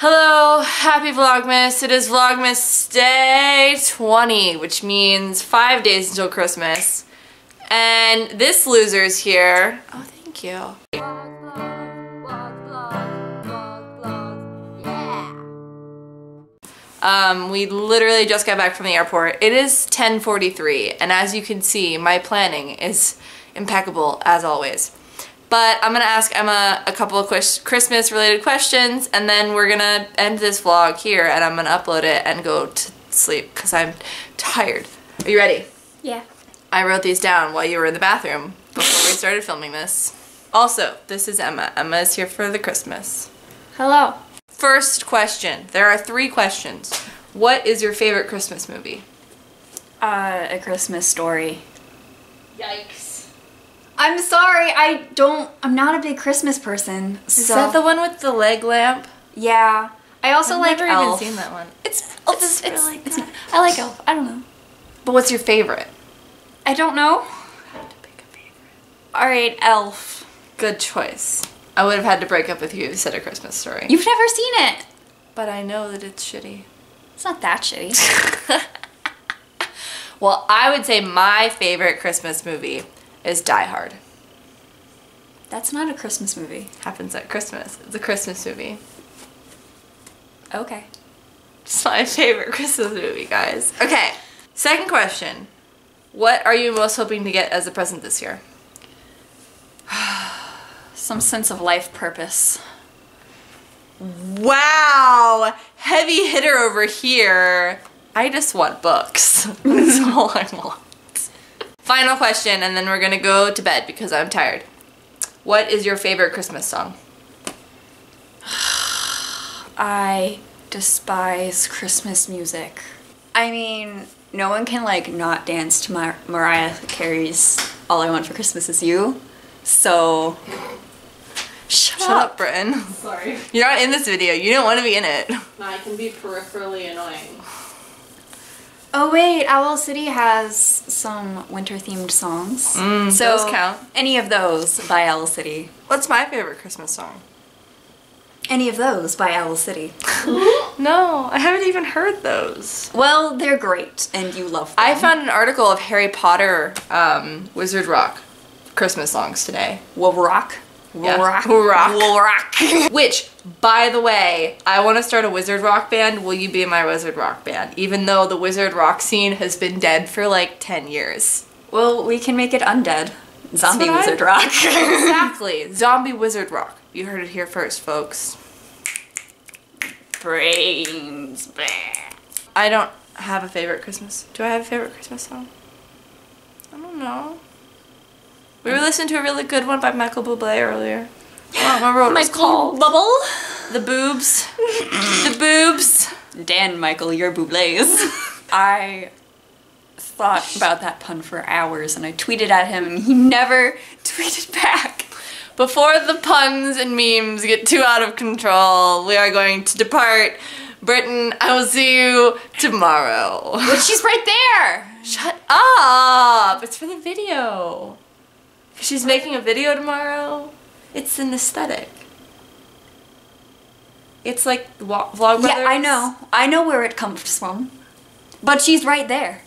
Hello, happy Vlogmas. It is Vlogmas day 20, which means 5 days until Christmas. And this loser's here. Oh, thank you. We literally just got back from the airport. It is 10:43, and as you can see, my planning is impeccable as always. But I'm gonna ask Emma a couple of Christmas-related questions, and then we're gonna end this vlog here, and I'm gonna upload it and go to sleep because I'm tired. Are you ready? Yeah. I wrote these down while you were in the bathroom before we started filming this. Also, this is Emma. Emma is here for the Christmas. Hello. First question. There are 3 questions. What is your favorite Christmas movie? A Christmas Story. Yikes. I'm sorry, I'm not a big Christmas person. So. Is that the one with the leg lamp? Yeah. I also like Elf. I've never even seen that one. It's really not. I like Elf. I don't know. But what's your favorite? I don't know. I had to pick a favorite. Alright, Elf. Good choice. I would have had to break up with you if you said A Christmas Story. You've never seen it! But I know that it's shitty. It's not that shitty. Well, I would say my favorite Christmas movie is Die Hard. That's not a Christmas movie. Happens at Christmas. It's a Christmas movie. Okay. It's my favorite Christmas movie, guys. Okay, second question. What are you most hoping to get as a present this year? Some sense of life purpose. Wow! Heavy hitter over here. I just want books. That's all I want. Final question, and then we're gonna go to bed because I'm tired. What is your favorite Christmas song? I despise Christmas music. I mean, no one can like not dance to Mariah Carey's All I Want for Christmas Is You. So... Shut up, Britton. Sorry. You're not in this video. You don't want to be in it. No, I can be peripherally annoying. Oh wait, Owl City has some winter-themed songs. So those count. Any of those by Owl City. What's my favorite Christmas song? Any of those by Owl City. No, I haven't even heard those. Well, they're great, and you love them. I found an article of Harry Potter, Wizard Rock Christmas songs today. We'll rock. Which, by the way, I want to start a Wizard Rock band. Will you be in my Wizard Rock band? Even though the Wizard Rock scene has been dead for like 10 years. Well, we can make it undead. Zombie Wizard Rock. Exactly. Zombie Wizard Rock. You heard it here first, folks. Brains. I don't have a favorite Christmas. Do I have a favorite Christmas song? I don't know. We were listening to a really good one by Michael Bublé earlier. I don't remember what it was called. Bubble? The boobs. The boobs. Dan, Michael, you're Bublés. I thought about that pun for hours and I tweeted at him and he never tweeted back. Before the puns and memes get too out of control, we are going to depart. Britton, I will see you tomorrow. But she's right there! Shut up! It's for the video. She's making a video tomorrow. It's an aesthetic. It's like Vlogmas. Yeah, I know. I know where it comes from. But she's right there.